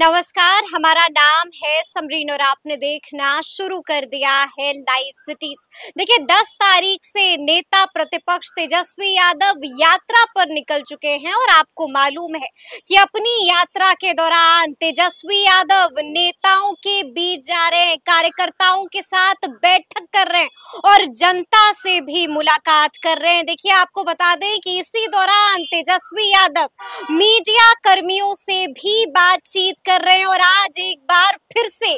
नमस्कार, हमारा नाम है समरीन और आपने देखना शुरू कर दिया है लाइव सिटीज। देखिए 10 तारीख से नेता प्रतिपक्ष तेजस्वी यादव यात्रा पर निकल चुके हैं और आपको मालूम है कि अपनी यात्रा के दौरान तेजस्वी यादव नेताओं के बीच जा रहे हैं, कार्यकर्ताओं के साथ बैठक कर रहे हैं और जनता से भी मुलाकात कर रहे हैं। देखिए आपको बता दें कि इसी दौरान तेजस्वी यादव मीडिया कर्मियों से भी बातचीत कर रहे हैं और आज एक बार फिर से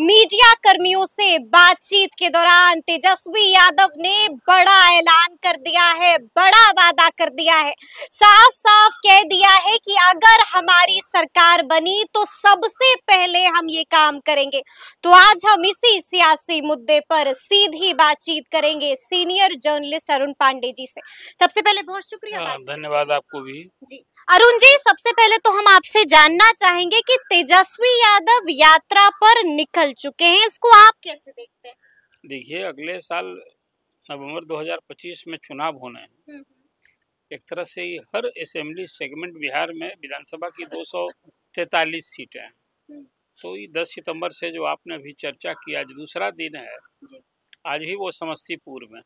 मीडिया कर्मियों से बातचीत के दौरान तेजस्वी यादव ने बड़ा ऐलान कर दिया है, बड़ा वादा कर दिया है, साफ साफ कह दिया है कि अगर हमारी सरकार बनी तो सबसे पहले हम ये काम करेंगे। तो आज हम इसी सियासी मुद्दे पर सीधी बातचीत करेंगे सीनियर जर्नलिस्ट अरुण पांडे जी से। सबसे पहले बहुत शुक्रिया, धन्यवाद आपको भी जी। अरुण जी, सबसे पहले तो हम आपसे जानना चाहेंगे कि तेजस्वी यादव यात्रा पर निकल चुके हैं, इसको आप कैसे देखते हैं? देखिए अगले साल नवंबर 2025 में चुनाव होने हैं। एक तरह से हर असेंबली सेगमेंट बिहार में विधानसभा की 243 सीटें हैं, तो ये 10 सितंबर से जो आपने अभी चर्चा की आज दूसरा दिन है जी। आज ही वो समस्तीपुर में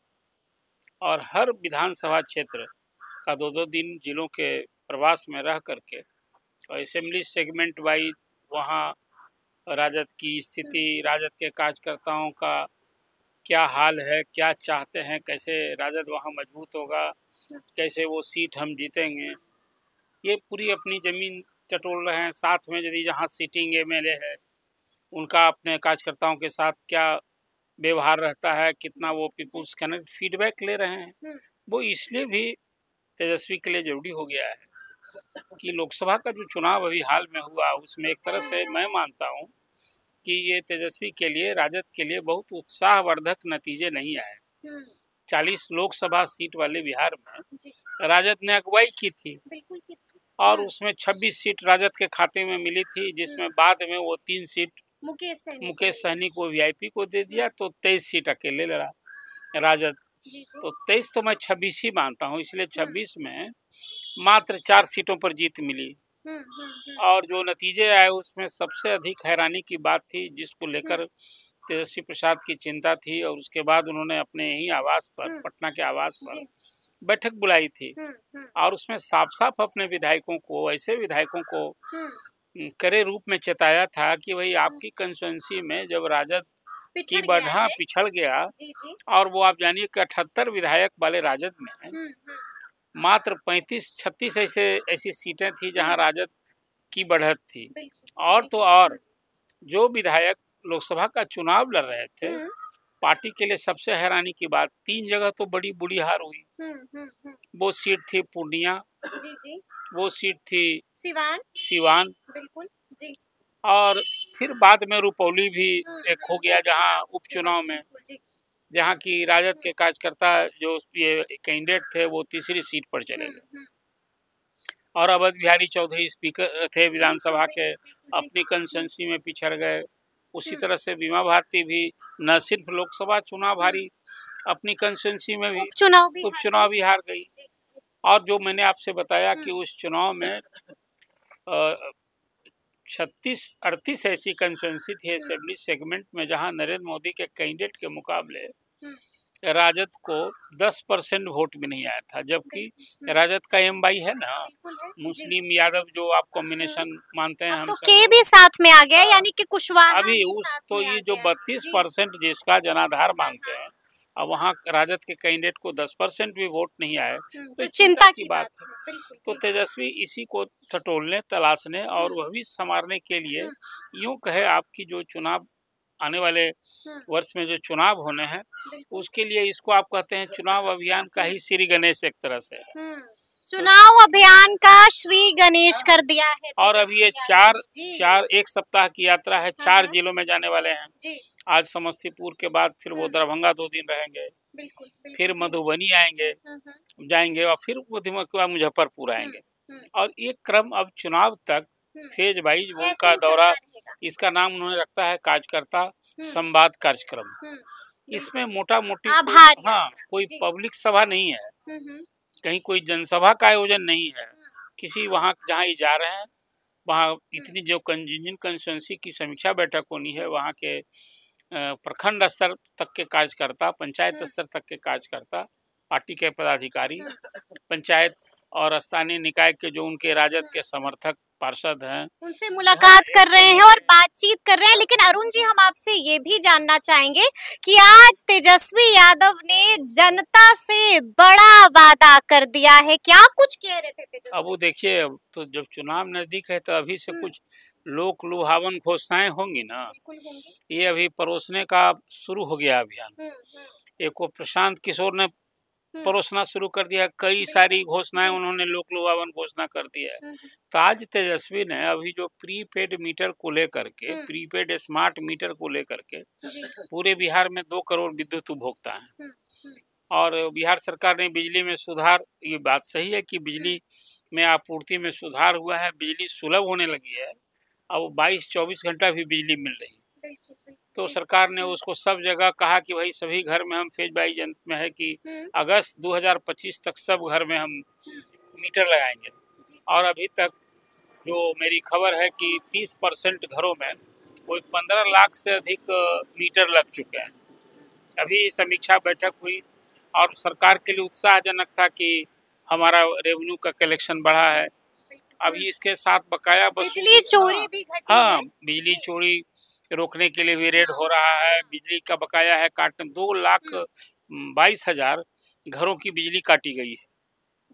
और हर विधानसभा क्षेत्र का 2-2 दिन जिलों के प्रवास में रह करके और असेंबली सेगमेंट वाइज वहाँ राजद की स्थिति, राजद के कार्यकर्ताओं का क्या हाल है, क्या चाहते हैं, कैसे राजद वहाँ मजबूत होगा, कैसे वो सीट हम जीतेंगे, ये पूरी अपनी ज़मीन टटोल रहे हैं। साथ में यदि जहाँ सीटिंग एमएलए है उनका अपने कार्यकर्ताओं के साथ क्या व्यवहार रहता है, कितना वो पीपुल्स कनेक्ट फीडबैक ले रहे हैं, वो इसलिए भी तेजस्वी के लिए जरूरी हो गया है कि लोकसभा का जो चुनाव अभी हाल में हुआ उसमें एक तरह से मैं मानता हूं कि ये तेजस्वी के लिए, राजद के लिए बहुत उत्साहवर्धक नतीजे नहीं आए। 40 लोकसभा सीट वाले बिहार में राजद ने अगुवाई की थी और उसमें 26 सीट राजद के खाते में मिली थी, जिसमें बाद में वो 3 सीट मुकेश सहनी को वीआईपी को दे दिया, तो 23 सीट अकेले लड़ा राजद। तो 23 तो मैं 26 ही मानता हूँ, इसलिए 26 में मात्र 4 सीटों पर जीत मिली और जो नतीजे आए उसमें सबसे अधिक हैरानी की बात थी, जिसको लेकर तेजस्वी प्रसाद की चिंता थी और उसके बाद उन्होंने अपने ही आवास पर, पटना के आवास पर बैठक बुलाई थी और उसमें साफ साफ अपने विधायकों को, ऐसे विधायकों को कड़े रूप में चेताया था कि भाई आपकी कंस्टिट्यूएंसी में जब राजद की बढ़ा पिछड़ गया और वो आप जानिए कि 78 विधायक वाले राजद में मात्र 35-36 ऐसी सीटें थी जहां राजद की बढ़त थी। और तो और जो विधायक लोकसभा का चुनाव लड़ रहे थे, पार्टी के लिए सबसे हैरानी की बात 3 जगह तो बड़ी बुरी हार हुई। वो सीट थी पूर्णिया, वो सीट थी सिवान बिल्कुल जी, और फिर बाद में रुपौली भी एक हो गया जहां उपचुनाव में, जहां की राजद के कार्यकर्ता जो ये कैंडिडेट थे वो तीसरी सीट पर चले गए। और अवध बिहारी चौधरी स्पीकर थे विधानसभा के, अपनी कंस्टिट्यूएंसी में पिछड़ गए। उसी तरह से बीमा भारती भी न सिर्फ लोकसभा चुनाव हारी, अपनी कंस्टिट्यूएंसी में भी उपचुनाव भी हार गई। और जो मैंने आपसे बताया कि उस चुनाव में 38 ऐसी कंस्टिट्यूएंसी थी असेंबली सेगमेंट में जहां नरेंद्र मोदी के कैंडिडेट के मुकाबले राजद को 10% वोट भी नहीं आया था, जबकि राजद का एमवाई है ना, मुस्लिम यादव जो आप कॉम्बिनेशन मानते हैं, हम तो के भी साथ में आ गया, यानी कि कुशवाहा अभी उस तो ये जो 32% जिसका जनाधार मानते हैं और वहाँ राजद के कैंडिडेट को 10% भी वोट नहीं आए, तो चिंता की बात है। तो तेजस्वी इसी को टटोलने, तलाशने और वह भी संवारने के लिए यूं कहे आपकी जो चुनाव आने वाले वर्ष में जो चुनाव होने हैं उसके लिए इसको आप कहते हैं चुनाव अभियान का ही श्री गणेश एक तरह से है। चुनाव अभियान का श्री गणेश कर दिया है। और अभी ये 4 एक सप्ताह की यात्रा है, 4 जिलों में जाने वाले हैं। आज समस्तीपुर के बाद फिर वो दरभंगा 2 दिन रहेंगे, फिर मधुबनी आएंगे जाएंगे और फिर वो मुजफ्फरपुर आएंगे और ये क्रम अब चुनाव तक फेज वाइज उनका दौरा, इसका नाम उन्होंने रखता है कार्यकर्ता संवाद कार्यक्रम। इसमें मोटा मोटी कोई पब्लिक सभा नहीं है, कहीं कोई जनसभा का आयोजन नहीं है, किसी वहाँ जहाँ ये जा रहे हैं वहाँ इतनी जो कंजिंजेंट कंस्टिट्यूंसी की समीक्षा बैठक होनी है, वहाँ के प्रखंड स्तर तक के कार्यकर्ता, पंचायत स्तर तक के कार्यकर्ता, पार्टी के पदाधिकारी, पंचायत और स्थानीय निकाय के जो उनके राजद के समर्थक पार्षद हैं, उनसे मुलाकात कर रहे हैं और बातचीत कर रहे हैं। लेकिन अरुण जी, हम आपसे ये भी जानना चाहेंगे कि आज तेजस्वी यादव ने जनता से बड़ा वादा कर दिया है, क्या कुछ कह रहे थे तेजस्वी? अब वो देखिए, तो जब चुनाव नजदीक है तो अभी से कुछ लोक लुभावन घोषणाएं होंगी ना, ये अभी परोसने का शुरू हो गया अभियान। एक प्रशांत किशोर ने परोसना शुरू कर दिया, कई सारी घोषणाएं उन्होंने लोक लुभावन घोषणा कर दी है। तो आज तेजस्वी ने अभी जो प्रीपेड मीटर को लेकर के, प्रीपेड स्मार्ट मीटर को लेकर के पूरे बिहार में 2 करोड़ विद्युत उपभोक्ता हैं और बिहार सरकार ने बिजली में सुधार, ये बात सही है कि बिजली में आपूर्ति में सुधार हुआ है, बिजली सुलभ होने लगी है, अब 22-24 घंटा भी बिजली मिल रही है। तो सरकार ने उसको सब जगह कहा कि भाई सभी घर में, हम फेज बाई जन में है कि अगस्त 2025 तक सब घर में हम मीटर लगाएंगे। और अभी तक जो मेरी खबर है कि 30% घरों में कोई 15 लाख से अधिक मीटर लग चुके हैं। अभी समीक्षा बैठक हुई और सरकार के लिए उत्साहजनक था कि हमारा रेवेन्यू का कलेक्शन बढ़ा है। अभी इसके साथ बकाया बिजली चोरी भी घटी है। हाँ, बिजली चोरी रोकने के लिए भी रेड हो रहा है। बिजली का बकाया है काटने, 2,22,000 घरों की बिजली काटी गई है।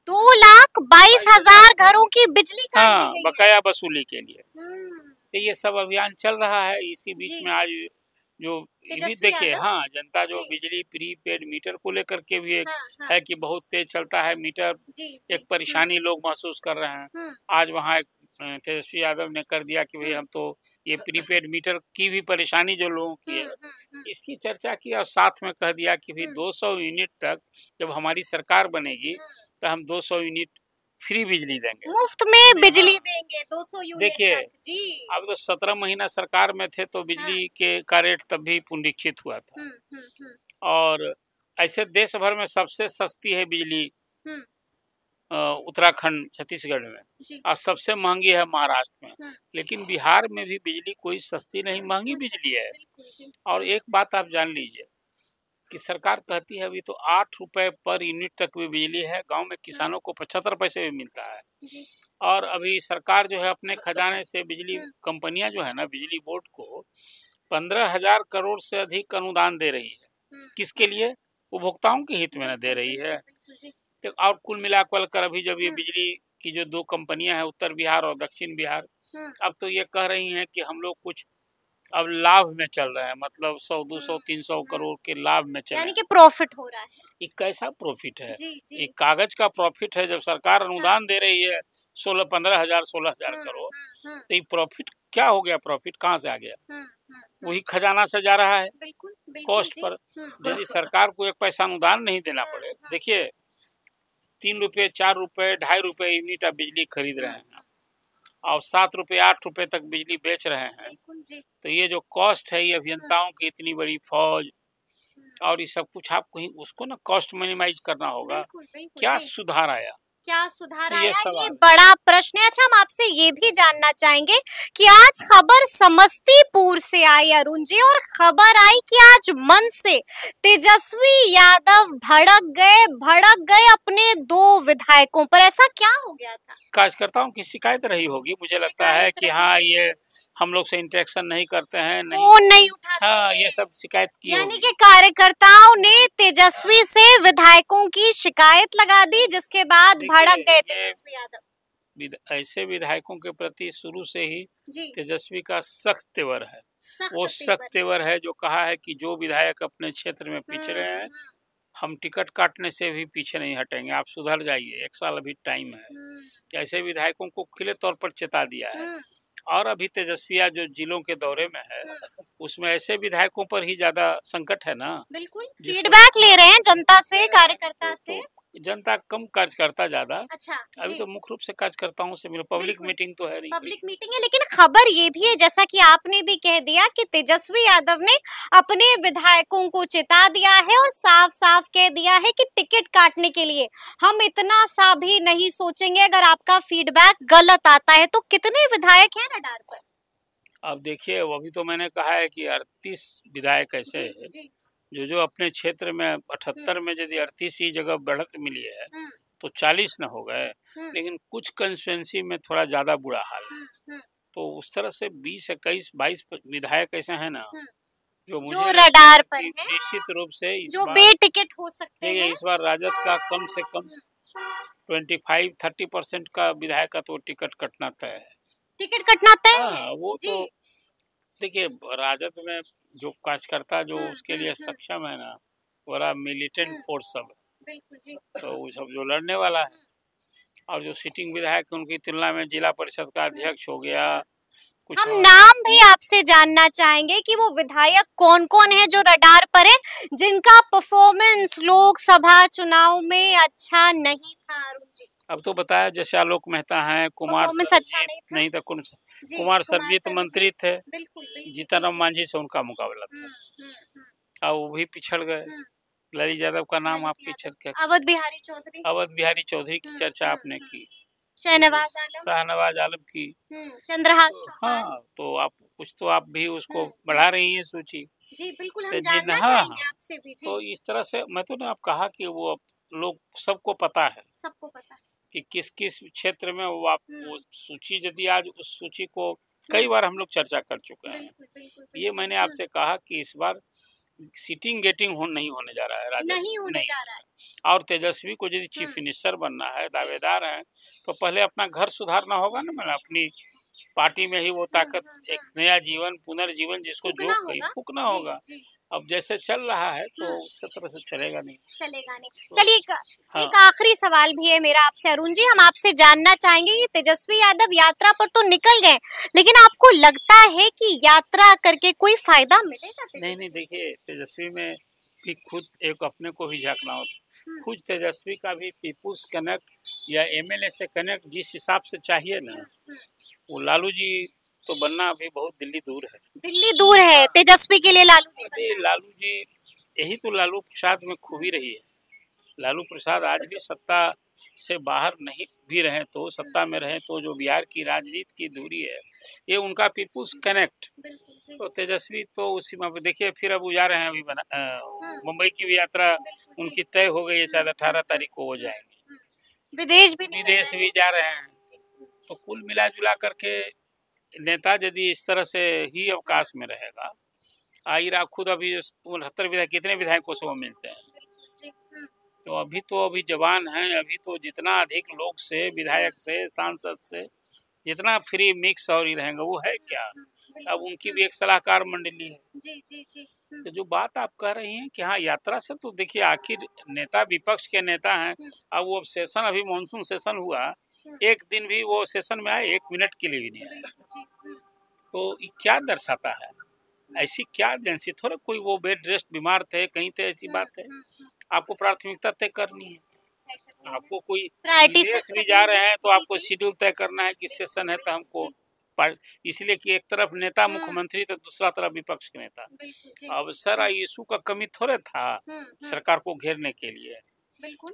2,22,000 घरों की बिजली काटी गई बकाया वसूली के लिए। तो ये सब अभियान चल रहा है। इसी बीच में आज जो भी देखिए, हाँ, जनता जो बिजली प्रीपेड मीटर को लेकर के भी एक है कि बहुत तेज चलता है मीटर, एक परेशानी लोग महसूस कर रहे हैं। आज वहाँ एक तेजस्वी यादव ने कर दिया कि भाई हम तो ये प्रीपेड मीटर की भी परेशानी जो लोगों की है इसकी चर्चा की और साथ में कह दिया कि भाई 200 यूनिट तक जब हमारी सरकार बनेगी तो हम 200 यूनिट फ्री बिजली देंगे, मुफ्त में बिजली देंगे 200 यूनिट। देखिए, अब तो 17 महीना सरकार में थे तो बिजली के का रेट तब भी पुनरीक्षित हुआ था और ऐसे देश भर में सबसे सस्ती है बिजली उत्तराखंड छत्तीसगढ़ में और सबसे महंगी है महाराष्ट्र में। लेकिन बिहार में भी बिजली कोई सस्ती नहीं, महंगी बिजली है। और एक बात आप जान लीजिए कि सरकार कहती है अभी तो 8 रुपए पर यूनिट तक भी बिजली है, गांव में किसानों को 75 पैसे भी मिलता है। और अभी सरकार जो है अपने खजाने से बिजली कंपनियां जो है ना, बिजली बोर्ड को 15,000 करोड़ से अधिक अनुदान दे रही है। किसके लिए? उपभोक्ताओं के हित में न दे रही है। तो और कुल मिलाकर अभी जब ये बिजली की जो 2 कंपनियां हैं, उत्तर बिहार और दक्षिण बिहार, अब तो ये कह रही हैं कि हम लोग कुछ अब लाभ में चल रहे हैं, मतलब 100, 200, 300 करोड़ के लाभ में चल रहे हैं, यानी कि प्रॉफिट हो रहा है। ये कैसा प्रॉफिट है? ये कागज का प्रॉफिट है। जब सरकार अनुदान दे रही है 16-15,000, 16,000 करोड़, तो ये प्रॉफिट क्या हो गया? प्रॉफिट कहाँ से आ गया? वही खजाना से जा रहा है कॉस्ट पर। यदि सरकार को एक पैसा अनुदान नहीं देना पड़े, देखिए 3 रुपये, 4 रुपये, 2.5 रुपये यूनिट आप बिजली खरीद रहे हैं और 7 रुपये, 8 रुपये तक बिजली बेच रहे हैं। तो ये जो कॉस्ट है, ये अभियंताओं की इतनी बड़ी फौज और ये सब कुछ, आप कहीं उसको ना कॉस्ट मिनिमाइज करना होगा। क्या सुधार आया? क्या सुधार आया? ये बड़ा प्रश्न है। अच्छा, हम आपसे ये भी जानना चाहेंगे कि आज खबर समस्तीपुर से आई अरुण जी, और खबर आई कि आज मन से तेजस्वी यादव भड़क गए अपने 2 विधायकों पर। ऐसा क्या हो गया था? कार्यकर्ताओं की शिकायत रही होगी, मुझे लगता है कि हाँ, ये हम लोग से इंटरेक्शन नहीं करते हैं, नहीं उठाते, हाँ, ये सब शिकायत की, यानी कि कार्यकर्ताओं ने तेजस्वी से विधायकों की शिकायत लगा दी, जिसके बाद भड़क गए तेजस्वी यादव। ऐसे विधायकों के प्रति शुरू से ही तेजस्वी का सख्त तेवर है। वो सख्त तेवर है जो कहा है कि जो विधायक अपने क्षेत्र में पिछड़े हैं, हम टिकट काटने से भी पीछे नहीं हटेंगे, आप सुधर जाइए, 1 साल अभी टाइम है। ऐसे विधायकों को खुले तौर पर चेता दिया है। और अभी तेजस्वी जो जिलों के दौरे में है, उसमें ऐसे विधायकों पर ही ज्यादा संकट है ना। बिल्कुल, फीडबैक ले रहे हैं जनता से, कार्यकर्ता से। जनता कम कार्यकर्ता ज्यादा। अच्छा, अभी तो मुख्य रूप से कार्यकर्ताओं से मेरा पब्लिक मीटिंग तो है नहीं, पब्लिक मीटिंग है। लेकिन खबर ये भी है, जैसा कि आपने भी कह दिया कि तेजस्वी यादव ने अपने विधायकों को चेता दिया है और साफ साफ कह दिया है कि टिकट काटने के लिए हम इतना सा भी नहीं सोचेंगे अगर आपका फीडबैक गलत आता है। तो कितने विधायक है रडार पर? अब देखिए, अभी तो मैंने कहा है कि 38 विधायक ऐसे है जो जो अपने क्षेत्र में 78 में यदि 38 ही जगह बढ़त मिली है तो 40 न हो गए, लेकिन कुछ कंस्टिट्यूएंसी में थोड़ा ज्यादा बुरा हाल है। तो उस तरह से 20, 21, 22 विधायक ऐसे हैं ना जो मुझे रडार पर हैं, निश्चित रूप से जो बेटिकट हो सकते हैं। इस बार राजद का कम से कम 25-30% का विधायक का तो टिकट कटना तय है। टिकट कटना तय है। वो तो देखिए, राजद में जो कार्यकर्ता जो उसके लिए सक्षम है ना, बड़ा मिलिटेंट फोर्स सब है, तो वो सब जो लड़ने वाला है। और जो सिटिंग विधायक उनकी तुलना में जिला परिषद का अध्यक्ष हो गया। कुछ हम नाम भी आपसे जानना चाहेंगे कि वो विधायक कौन कौन है जो रडार पर है, जिनका परफॉर्मेंस लोकसभा चुनाव में अच्छा नहीं था। अब तो बताया, जैसे आलोक मेहता हैं, कुमार नहीं था, कुमार सरजीत मंत्री थे, जीतनराम मांझी से उनका मुकाबला था, अब वो भी पिछड़ गए। लालू यादव का नाम आप पिछड़ गए। अवध बिहारी चौधरी की चर्चा आपने की, शाहनवाज आलम की, चंद्रहास। हाँ, तो आप कुछ तो आप भी उसको बढ़ा रही है सूची। जी बिल्कुल, हम जानना चाहेंगे आपसे भी। तो इस तरह से मैं तो आप कहा कि वो लोग सबको पता है कि किस किस क्षेत्र में वो आप वो सूची, यदि आज उस सूची को कई बार हम लोग चर्चा कर चुके हैं। ये मैंने आपसे कहा कि इस बार सीटिंग गेटिंग नहीं होने जा रहा है, नहीं होने जा रहा है। और तेजस्वी को यदि चीफ मिनिस्टर बनना है, दावेदार है, तो पहले अपना घर सुधारना होगा ना। मतलब अपनी पार्टी में ही वो ताकत, एक नया जीवन, पुनर्जीवन जिसको जो कहीं फूकना होगा। अब जैसे चल रहा है तो उस तरह से चलेगा नहीं। चलिए, एक आखिरी सवाल भी है मेरा आपसे अरुण जी। हम आपसे जानना चाहेंगे कि तेजस्वी यादव यात्रा पर तो निकल गए, लेकिन आपको लगता है कि यात्रा करके कोई फायदा मिलेगा? नहीं, देखिये, तेजस्वी में भी खुद एक अपने को भी झांकना होता है। खुद तेजस्वी का भी पीपुल्स कनेक्ट या एमएलए से कनेक्ट जिस हिसाब से चाहिए ना, वो लालू जी तो बनना अभी बहुत दिल्ली दूर है तेजस्वी के लिए। लालू जी यही तो लालू प्रसाद में खूबी रही है। लालू प्रसाद आज भी सत्ता से बाहर नहीं भी रहे तो सत्ता में रहे तो जो बिहार की राजनीति की दूरी है, ये उनका पीपुल्स कनेक्ट। तो तेजस्वी तो उसी में देखिए, फिर अब जा रहे हैं, अभी मुंबई की भी यात्रा उनकी तय हो गई है, शायद 18 तारीख को हो जाएंगे। विदेश भी जा रहे हैं। तो कुल मिला जुला करके नेता यदि इस तरह से ही अवकाश में रहेगा, आईरा खुद अभी 79 विधायक, कितने विधायकों से वो मिलते हैं। तो अभी जवान हैं, अभी तो जितना अधिक लोग से, विधायक से, सांसद से जितना फ्री मिक्स और ही रहेंगे, वो है क्या। अब उनकी भी एक सलाहकार मंडली है। जी। तो जो बात आप कह रही हैं कि हाँ, यात्रा से तो देखिए, आखिर नेता विपक्ष के नेता हैं। अब वो सेशन, अभी मानसून सेशन हुआ, एक दिन भी वो सेशन में आए, 1 मिनट के लिए भी नहीं आए। तो क्या दर्शाता है, ऐसी क्या एजेंसी? थोड़ा कोई वो बेड रेस्ट बीमार थे, कहीं थे, ऐसी बात है। आपको प्राथमिकता तय करनी है। आपको कोई प्रायोरिटी भी जा रहे हैं तो आपको शेड्यूल तय करना है कि सेशन है तो हमको, इसलिए कि एक तरफ नेता मुख्यमंत्री तो दूसरा तरफ विपक्ष के नेता। अब सर, इशू का कमी थोड़े था सरकार को घेरने के लिए।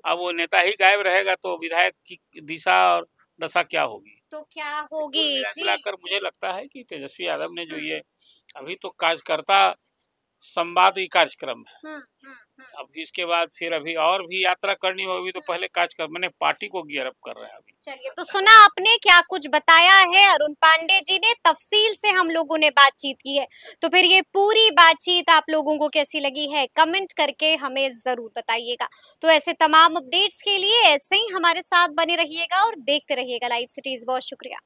अब वो नेता ही गायब रहेगा तो विधायक की दिशा और दशा क्या होगी, तो क्या होगी। मिलाकर मुझे लगता है कि तेजस्वी यादव ने जो ये अभी तो कार्यकर्ता संवाद ही कार्यक्रम है। अब इसके बाद फिर अभी और भी यात्रा करनी होगी, तो पहले कार्यक्रम मैंने पार्टी को गियर अप कर रहे हैं अभी। चलिए, तो सुना आपने क्या कुछ बताया है अरुण पांडे जी ने, तफसील से हम लोगों ने बातचीत की है। तो फिर ये पूरी बातचीत आप लोगों को कैसी लगी है, कमेंट करके हमें जरूर बताइएगा। तो ऐसे तमाम अपडेट्स के लिए ऐसे ही हमारे साथ बने रहिएगा और देखते रहिएगा लाइव सिटीज। बहुत शुक्रिया।